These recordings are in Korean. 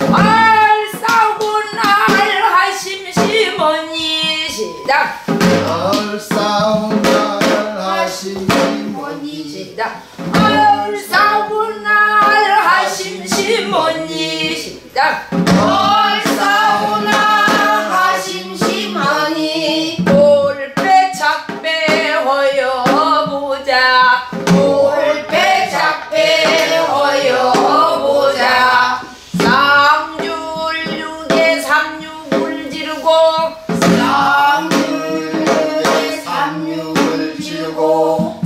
얼싸고 날 하심시머니 시작. 얼싸고 날 하심시머니 시작. 얼싸고 날 하심시머니 시작. 얼싸고 날 하심시머니 올빼 작배 허여보자. 올빼 작배 허여보자. 쌍줄육에 삼육을 지르고. 쌍줄육에 삼육을 지르고.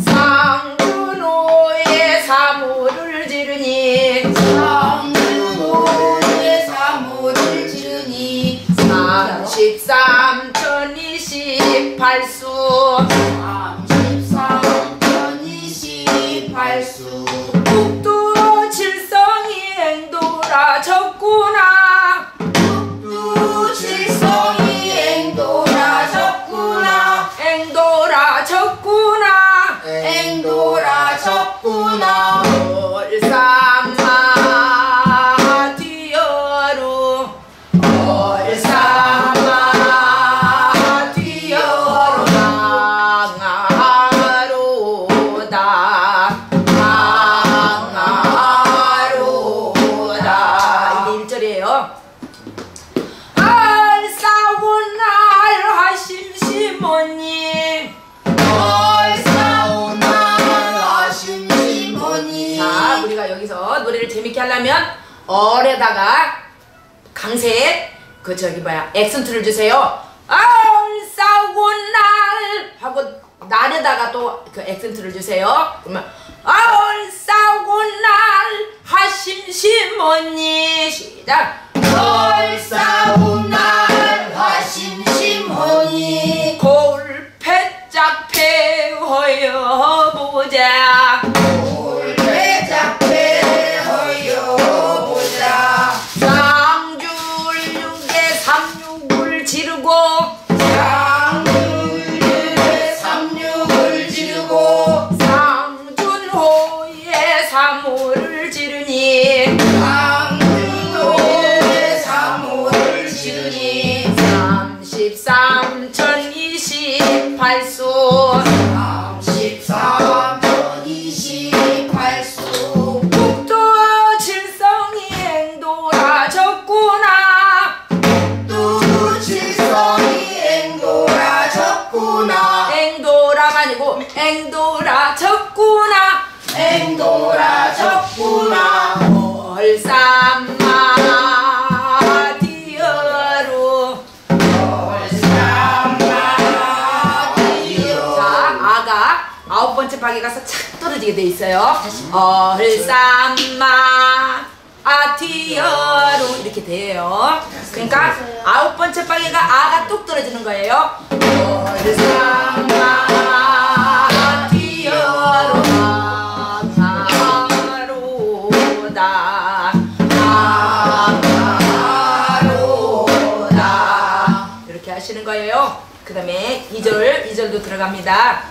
쌍준호에 사무를 지르니. 쌍준호에 사무를 지르니. 33,028수. 33,028수. 국도 칠성이 행돌아졌구나. 국도 칠성이 행돌아졌구나. 행돌아졌구나. 행돌아졌구나. 얼싸마 뒤어로. 얼싸마 뒤어로 강하로다. 강하로다. 이게 1절이에요. 알싸고 날 하심시모니. 얼싸고 날 하심시모니. 자, 우리가 여기서 노래를 재밌게 하려면 얼에다가 강세 그 저기 뭐야 액센트를 주세요. 얼싸고 날 하고 날에다가 또 그 액센트를 주세요. 그러면 얼싸고 날 하심시모니 시작. 얼싸고 날 하심시모니. 골패짝패 허여보자. 골패짝패 허여보자. 쌍줄육에 삼육을 지르고. 쌍줄육에 삼육을 지르고. 쌍준호에 사모를 지르니. 쌍준호에 사모를 지르니. 33,028수. 33,028수. 국도 칠성이 행돌아졌구나. 국도 칠성이 행돌아졌구나. 행돌아가 아니고 행돌아졌구나. 행돌아졌구나. 얼싸마 디어로. 얼싸마 디어로. 자, 아가 9번째 방에 가서 착 떨어지게 돼 있어요. 얼싸마 디어로 이렇게 돼요. 그러니까 9번째 방에가 아가 뚝 떨어지는 거예요. 얼싸마 디어로. 이렇게 하시는 거예요. 그 다음에 2절도 들어갑니다.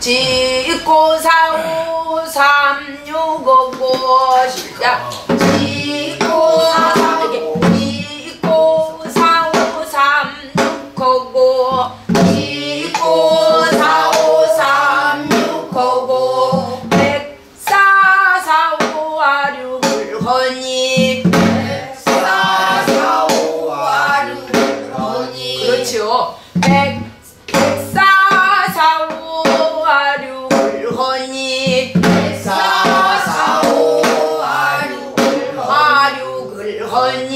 짓고 사오 삼육오고 시작. 짓고 사오 삼육하고. 짓고 사오삼육하고. 백사사오아육을 허니. 백사사오아육을 허니. 그렇지요. 백사사오아육을 허니. 백사사오아육을 아육을 허니.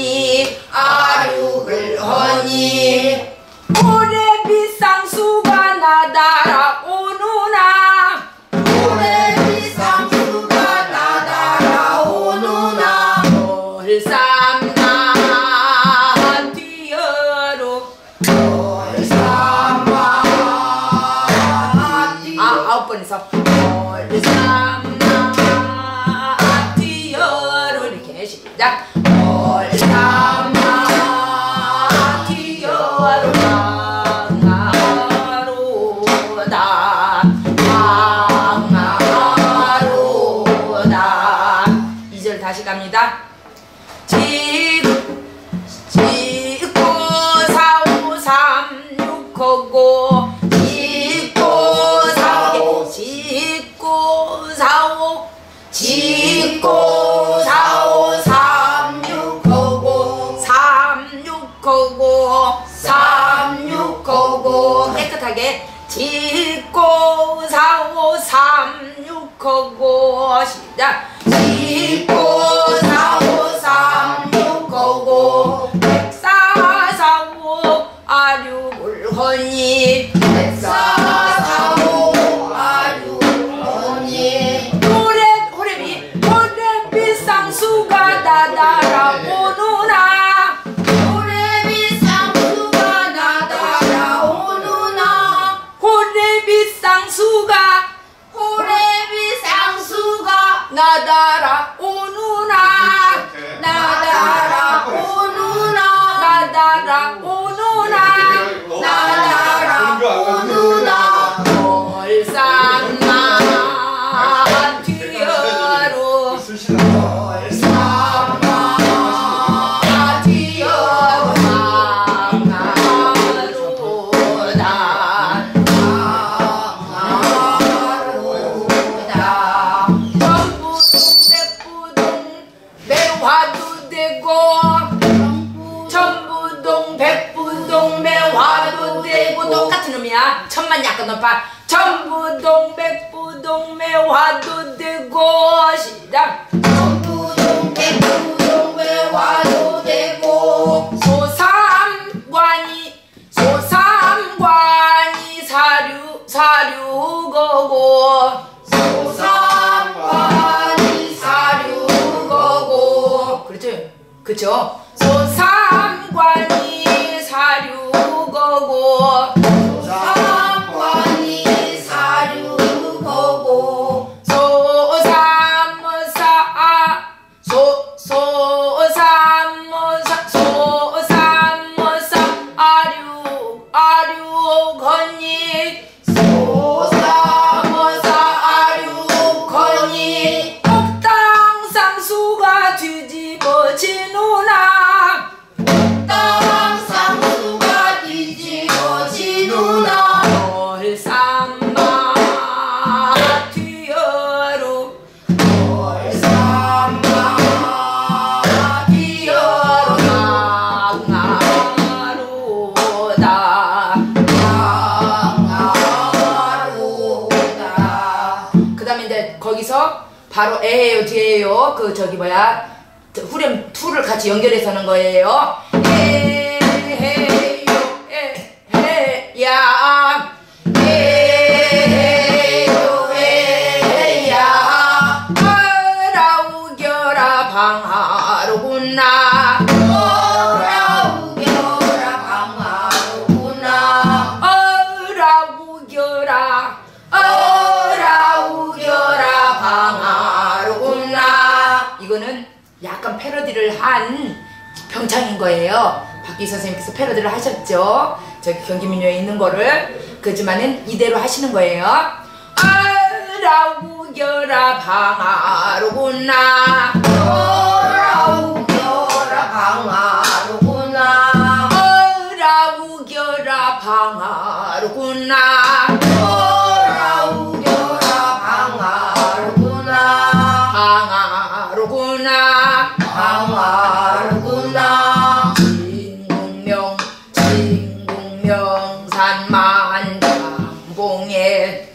아육을 허니. 고래비상수가 나달아오누나. 고래비상수가 나달아오누나. 얼싸마 뒤어로. 얼싸마 뒤어로. 9번에서 얼싸마 뒤어로 이렇게 시작. 얼싸마 보고 짓고사오 짓고사오 짓고사오 삼육하고 삼육하고 삼육하고 깨끗하게 짓고사오 삼육하고 시작 짓고사오 삼육하고 백사사오아류물헌이 백사사오 아류물헌이 호랩 호랩이 호랩이 쌍수가 나다라오누나 호랩이 쌍수가 나다라오누나 호랩이 쌍수가 호랩이 쌍수가 나다라오누나 나다라오누나 나다라오누나 천만 약간 높아 전부동 백부동 매화도 되고 시작 전부동 백부동 매화도 되고 소삼관이 소삼관이 사류 사류거고 소삼관이 사류거고 그렇죠 그렇죠 소삼관이 사류거고 바로 에요 뒤에요 그 저기 뭐야 후렴 2를 같이 연결해서 하는 거예요 에요 에야 에요 에야 어라우 겨라 방하로구나 어라우 겨라 방하로구나 어라우 겨라 어라우 겨라 방하 이거는 약간 패러디를 한 병창인 거예요. 박기희 선생님께서 패러디를 하셨죠. 저기 경기민요에 있는 거를. 그렇지만은 이대로 하시는 거예요. 아라우 겨라 방아로구나 아라우 겨라 방아로구나 아라우 겨라 방아로구나 방아로구나 진국명 진국명산만장봉에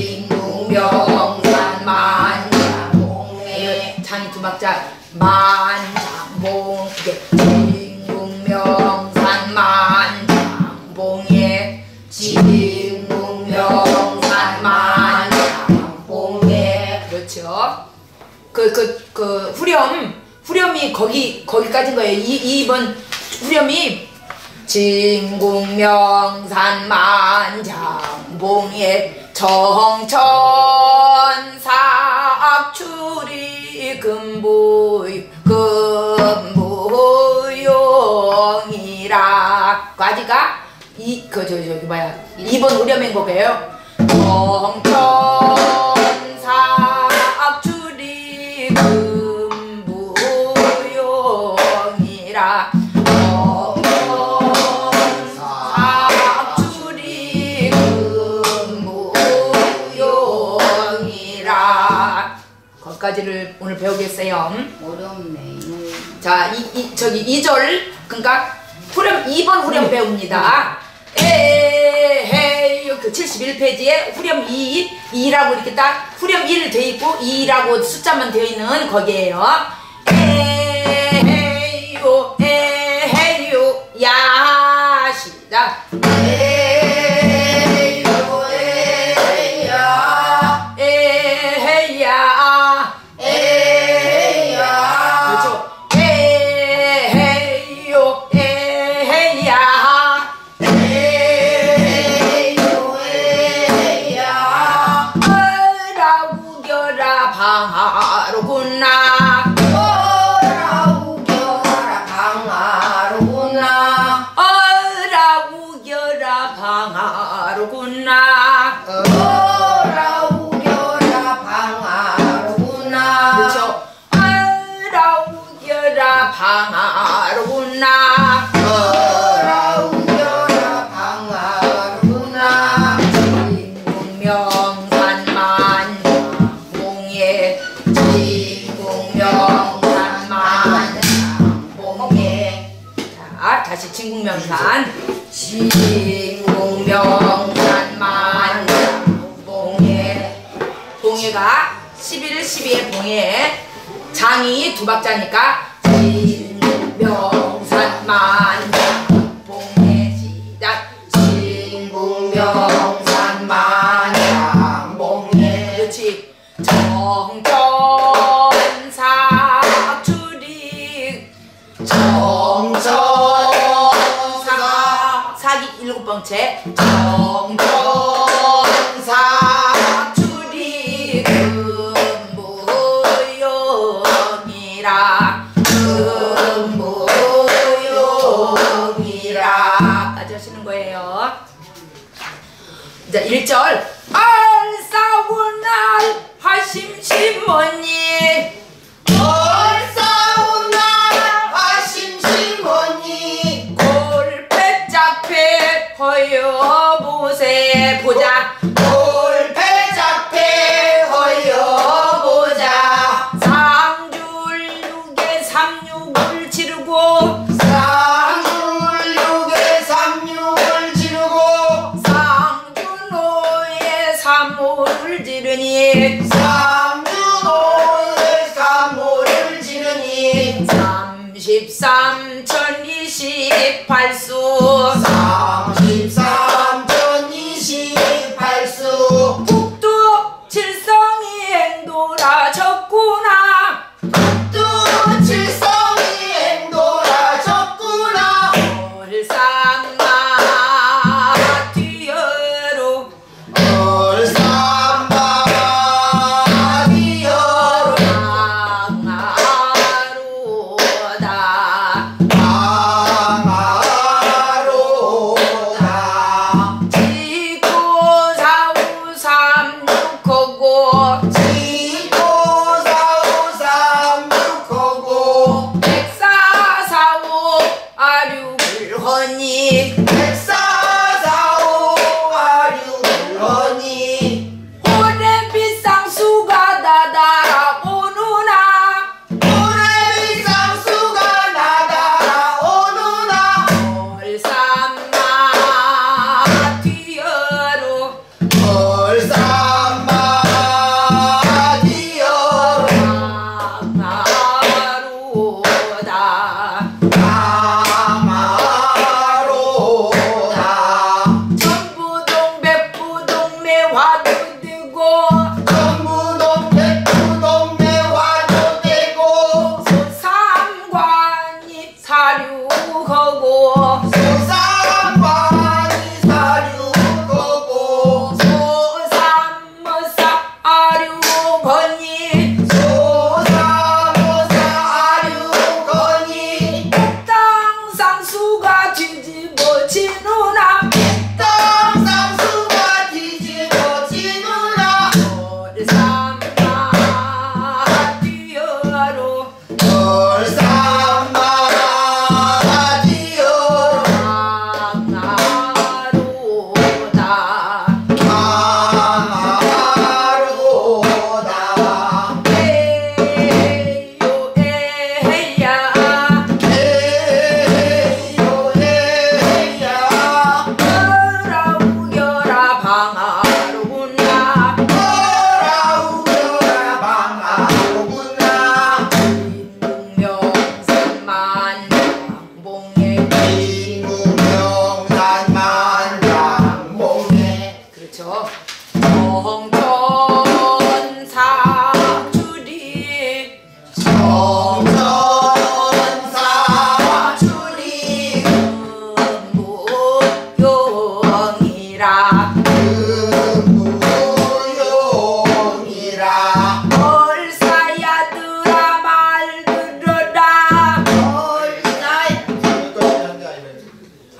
진국명산만장봉에 장이 두 박자 만장봉 진국명산만장봉에 진국명산만장봉에 그렇죠 후렴이 거기까지인 거예요. 2번 후렴이 진국명산만장봉에 정천사악추리 금부용이라 까지가 저기 뭐야 2번 후렴인 거예요. 정천사악추리 금부용이라 정천사악추리 가지를 오늘 배우겠어요. 어렵네. 자, 저기 2절. 그러니까 후렴 2번 후렴 배웁니다. 에헤이 그 71페이지에 후렴 2, 2라고 이렇게 딱 후렴 1 돼 있고 2라고 숫자만 되어 있는 거기에요. 에헤이요 에헤이요 야 시작. 다시 진국명산 진국명산만 봉해 봉해가 11, 12에 봉해 장이 두 박자니까 진국명산만 봉해 시작 진국명산만 봉해 그렇지 정전사출이 정전 일곱 번째 정전사출이 금무용이라 까지 하시는 거예요. 자 1절 얼싸우날 화심심언니 허여보세 보자 골패잡패 허여보자 상줄육에 삼육을 치르고 상줄육에 삼육을 지르고 상주노에 삼오를 지르니 삼주노에 삼오를 지르니 33,028수 33,028수 국도 칠성이 행돌아 졌구나 국도 칠성이 행돌아 졌구나 얼삼마 뛰어로 얼삼마 뛰어로 강하로다 그쵸? 성전사출이 금무용이라 얼싸야들아 말 들어라.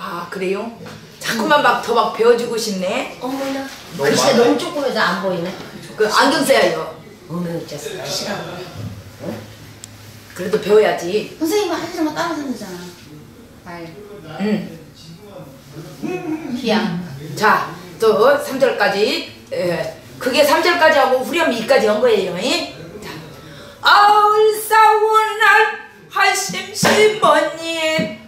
아 그래요? 자꾸만 더 막 배워주고 싶네. 어머나 글씨가 너무 조그매서 안 보이네. 그 안경 써야죠. 어머나 진짜 쓰기 싫어. 그래도 배워야지. 선생님은 한 사람만 따라서 하잖아. 말. 기양. 자, 또 3절까지. 예. 그게 3절까지 하고 후렴이 2까지 한 거예요. 자. 아울사운 날 한심 시모님.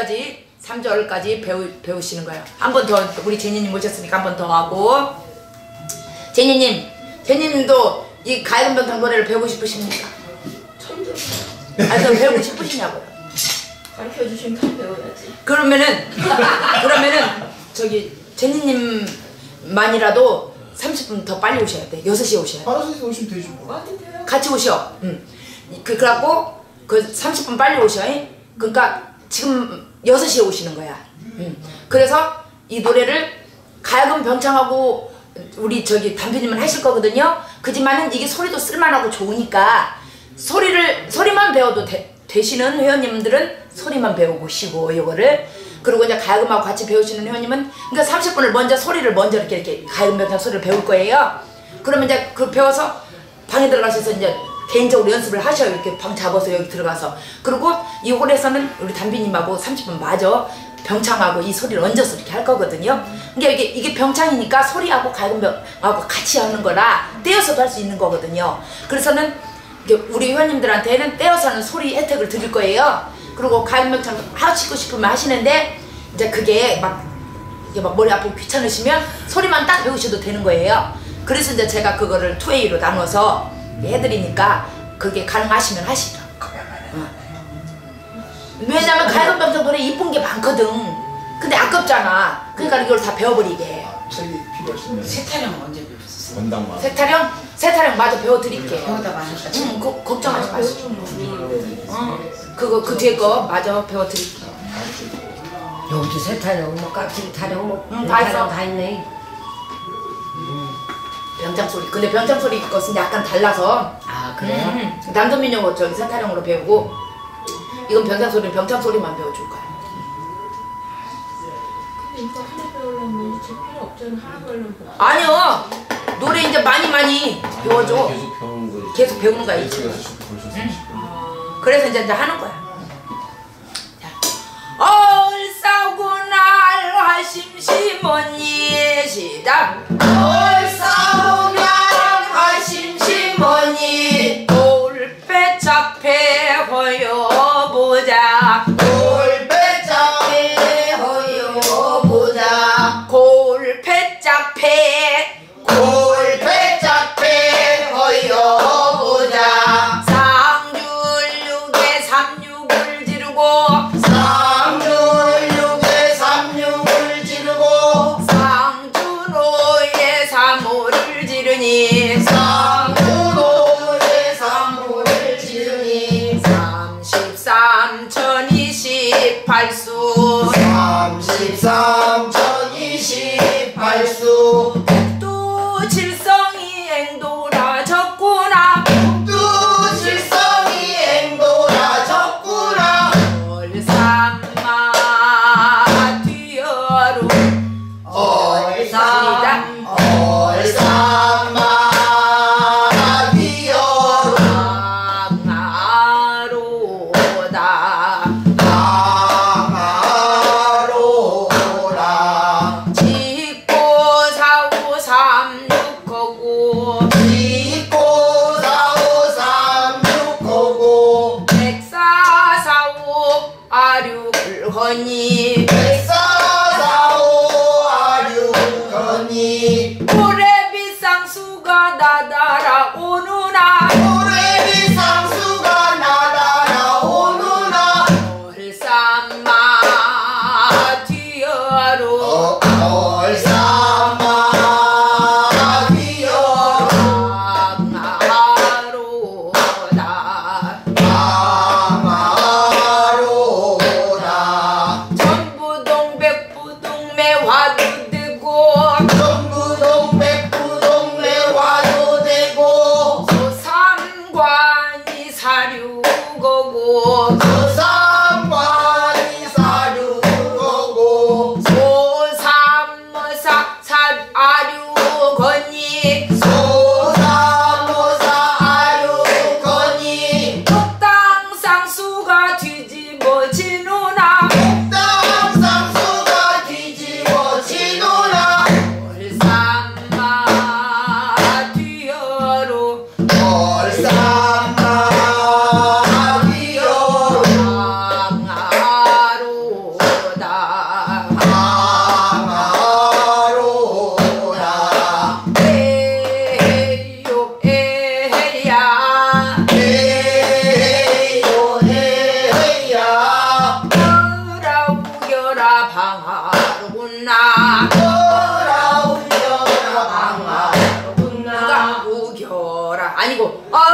여기까지 3절까지 배우시는 거예요. 한 번 더 우리 제니님 모셨으니까 한 번 더 하고 제니님도 이 가야금병창 노래를 배우고 싶으십니까? 천재. 아니 그럼 배우고 싶으시냐고요. 가르쳐주시면 배워야지. 그러면은 저기 제니님만이라도 30분 더 빨리 오셔야 돼. 6시에 오셔야 돼. 6시에 오시면 되지 뭐. 같이 오셔. 응. 그래갖고 그 30분 빨리 오셔. 그러니까 지금 6시에 오시는 거야. 응. 그래서 이 노래를 가야금병창하고 우리 저기 담비님은 하실 거거든요. 그지만은 이게 소리도 쓸만하고 좋으니까 소리만 배워도 되시는 회원님들은 소리만 배우고 쉬고 요거를, 그리고 이제 가야금하고 같이 배우시는 회원님은 그러니까 30분을 먼저 소리를 먼저 이렇게 가야금병창 소리를 배울 거예요. 그러면 이제 그 배워서 방에 들어가셔서 이제 개인적으로 연습을 하셔요. 이렇게 방 잡아서 여기 들어가서. 그리고 이 홀에서는 우리 담비님하고 30분 마저 병창하고 이 소리를 얹어서 이렇게 할 거거든요. 그러니까 이게 병창이니까 소리하고 가야금하고 같이 하는 거라 떼어서도 할 수 있는 거거든요. 그래서는 우리 회원님들한테는 떼어서 하는 소리 혜택을 드릴 거예요. 그리고 가야금병창 하시고 싶으면 하시는데 이제 그게 막 머리 아프고 귀찮으시면 소리만 딱 배우셔도 되는 거예요. 그래서 이제 제가 그거를 2A로 나눠서 해드리니까 그게 가능하시면 하시죠. 왜냐면 가야금병창 노래 이쁜 게 많거든. 근데 아깝잖아. 그러니까 이걸 다 배워버리게. 세타령 언제 배웠었어요? 원당만. 세타령 마저 배워드릴게요. 배우다 마셨죠? 응, 걱정하지 마시고. 그 뒤에 거 마저 배워드릴게요. 여기도 세타령, 뭐 깍두기 타령, 뭐 타령 다 있네. 병창 소리. 근데 병창 소리 것은 약간 달라서. 아 그래요? 남도민요 저기 세타령으로 배우고. 이건 병창 소리는 병창 소리만 배워줄 거야. 근데 이거 하나 배우려면 이제 필요 없잖아. 하나 배우려면 아니요! 노래 이제 많이 배워줘. 계속 배우는 거야. 그래서 이제 하는 거야. 얼싸고 날 하심심언니의 시작. 얼싸고 날 하심심언니 돌패 잡패 허여 보자. 골패잡패 허여보자. 골패잡패 골패잡패 허여보자. 상줄육에 삼육을 지르고 상줄육에 삼육을 지르고 상주로에 삼오를 지르니 상주로에 삼오를 지르니 33,028수 33,028수 백두 칠성이 앵돌아 졌구나. 백두 칠성이 앵돌아 졌구나. 얼삼마 뛰어로 얼삼마 나로라 짓고 사오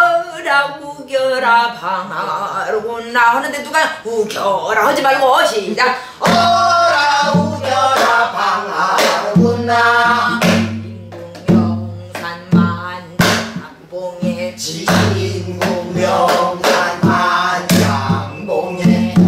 라라 우겨라 방아로구나 하는데 누가 우겨라 하지 말고 시작. 어라 우겨라 방아로구나 인공명산 만장봉에 진공명산 만장봉에 어서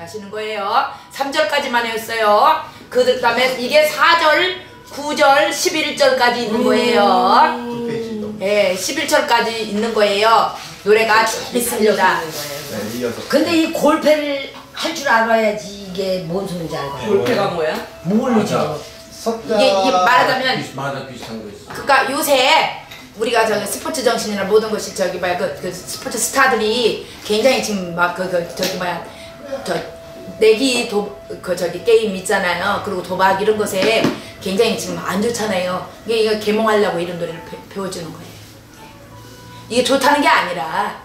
사출 거예요. 3절까지만 했어요. 그 다음에 이게 4절, 9절, 11절까지 있는 거예요. 예, 11절까지 있는 거예요. 노래가 있습니다. 근데 이 골패를 할 줄 알아야지 이게 뭔 소리인지 알아요. 골패가 뭐야? 모르죠. 이게 말하자면 그러니까 요새 우리가 저기 스포츠 정신이나 모든 것이 저기 뭐야 그 스포츠 스타들이 굉장히 지금 막 그 저기 뭐야 저 내기 그 저기 게임 있잖아요. 그리고 도박 이런 것에 굉장히 지금 안 좋잖아요. 이게 개몽하려고 이런 노래를 배워주는 거예요. 이게 좋다는 게 아니라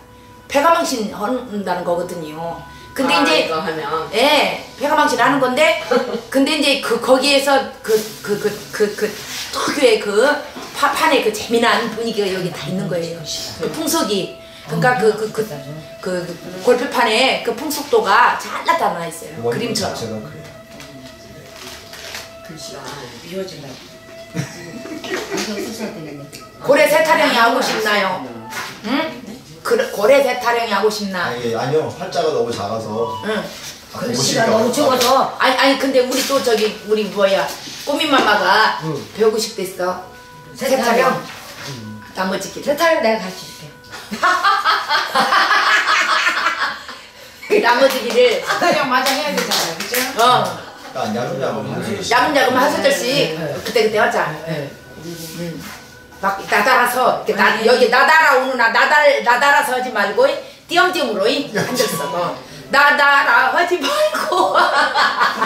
패가망신 한다는 거거든요. 근데 아, 이제 이거 하면. 예, 패가망신 하는 건데 근데 이제 그 거기에서 특유의 그 파판의 그 재미난 분위기가 여기 다 있는 거예요. 그 풍속이. 그러니까 골프판에 그 풍속도가 잘 나타나 있어요. 그림처럼. 그래. 글씨가 미워진다고. 고래 세타령이 하고 싶나요? 응? 네? 고래 세타령이 하고 싶나? 아니, 아니요. 팔자가 너무 작아서. 응. 글씨가 너무 적어서. 아니 근데 우리 또 저기 우리 뭐야 꼬미마마가 배우고 싶댔어. 세타령. 나머지 길. 세타령 내가 가르쳐 줄게. 그 나머지 길을 그냥 마저 해야 되잖아요, 그죠? 어. 야금야금 한 소절씩 그때 하자. 네. 막 나달아서 이렇게 나 여기 나달아오는 나달아서 하지 말고 띄엄띄엄으로 한절써 뭐 나달아 하지 말고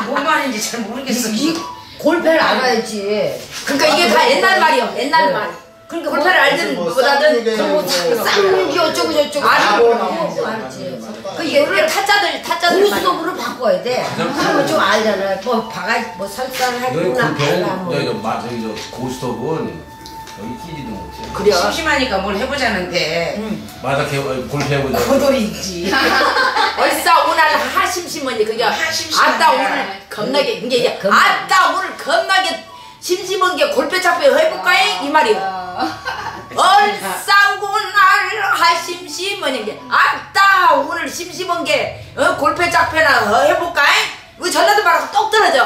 뭔 말인지 잘 모르겠어. 이 골패를 알아야지. 그러니까 이게 다 옛날 말이요, 옛날 말. 그러니까 골패를 알든 뭐보다는 쌍기 어쩌고 저쩌고 알고 알지. 그 이거를 타짜들 고수업으로 바꿔야 돼. 그러면 좀 알잖아. 뭐 바가 뭐 설사를 했구나. 너희가 맞아요. 고수업은 너희끼리도 못해. 그래. 심심하니까 뭘 해보자는데. 맞아, 골패 해보자. 고돌이지. 벌써 오늘 하심심언니 그게 아따 오늘 겁나게 이게 아따 오늘 겁나게. 심심한 게 골패 잡배 해볼까잉? 이 말이요. 얼싸고 날 하심심한 게 아따 오늘 심심한 게 골패 잡배나 해볼까잉? 우리 전라도 말하고 똑 떨어져.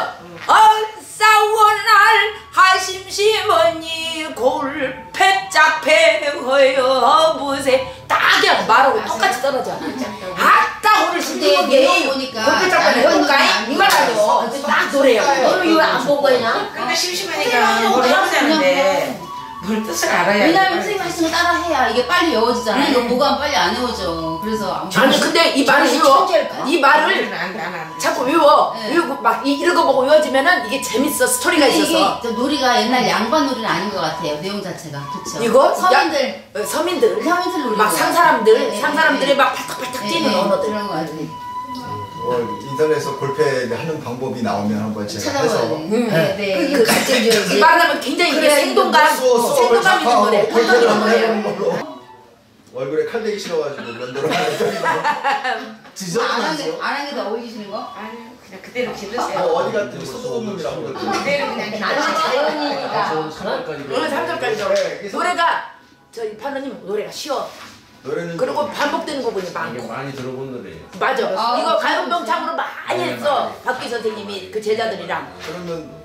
얼싸고 날 하심심한 골패 잡배 해보세 딱이야 말하고 똑같이 떨어져. 아따 오늘 심심한 게 골패 잡배 해볼까잉? 이 말이요. 딱 노래요. 너는 왜 안 본 거냐? 심심하니까 뭘 해야 되는데 뭘 뜻을 알아야 왜냐면 선생님 말씀을 따라해야 이게 빨리 외워지잖아. 이거 보고 하면 빨리 안 외워져. 그래서 아니 근데 이 말을 외워. 이 말을 자꾸 외워. 네. 외우고 막 읽어보고 외워지면은 이게 재밌어. 스토리가 있어서. 이게 놀이가 옛날 양반 놀이는 아닌 것 같아요. 내용 자체가. 그쵸? 이거? 서민들 놀이 막 상사람들이 막 팔딱팔딱 뛰는 언어들. 그런 거 같아요. 인터넷에서 골패 하는 방법이 나오면 한번 제가 해서 네네 그 말하면 굉장히 그래, 생동감 있는 거네. 활동이란 거예요. 얼굴에 칼 대기 싫어가지고 면도를 하는 지저분하죠. 안 하는 게 더 어울리시는 거? 아니요 그냥 그대로 기르세요. 어디 갔더니 소소금이라고 그대로 그냥 나는 자연이니까 오늘 3절까지 노래가 저희 판호님 노래가 쉬워. 그리고 반복되는 거 보니 많고 많이 들어본 노래예요. 맞아. 아, 이거 가야금병창으로 많이 했어. 박규 선생님이 그 제자들이랑. 그러면